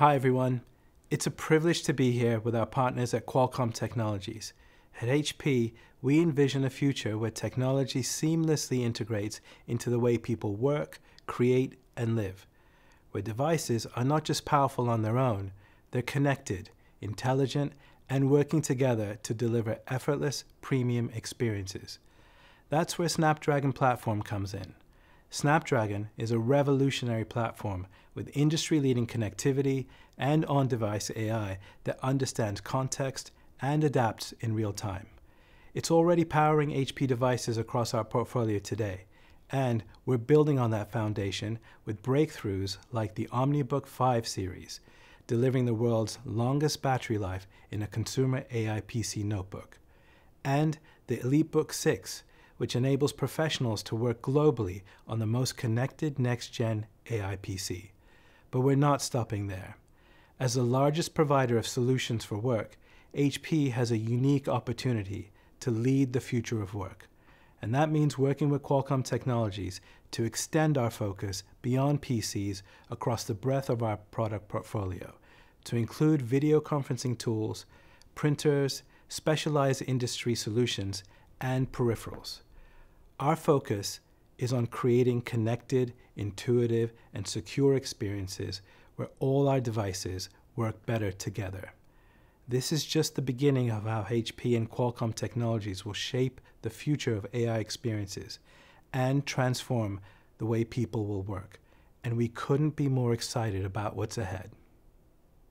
Hi everyone, it's a privilege to be here with our partners at Qualcomm Technologies. At HP, we envision a future where technology seamlessly integrates into the way people work, create, and live, where devices are not just powerful on their own, they're connected, intelligent, and working together to deliver effortless premium experiences. That's where Snapdragon Platform comes in. Snapdragon is a revolutionary platform with industry-leading connectivity and on-device AI that understands context and adapts in real time. It's already powering HP devices across our portfolio today, and we're building on that foundation with breakthroughs like the OmniBook 5 series, delivering the world's longest battery life in a consumer AI PC notebook, and the EliteBook 6, which enables professionals to work globally on the most connected next-gen AI PC. But we're not stopping there. As the largest provider of solutions for work, HP has a unique opportunity to lead the future of work. And that means working with Qualcomm Technologies to extend our focus beyond PCs across the breadth of our product portfolio, to include video conferencing tools, printers, specialized industry solutions, and peripherals. Our focus is on creating connected, intuitive, and secure experiences where all our devices work better together. This is just the beginning of how HP and Qualcomm Technologies will shape the future of AI experiences and transform the way people will work. And we couldn't be more excited about what's ahead.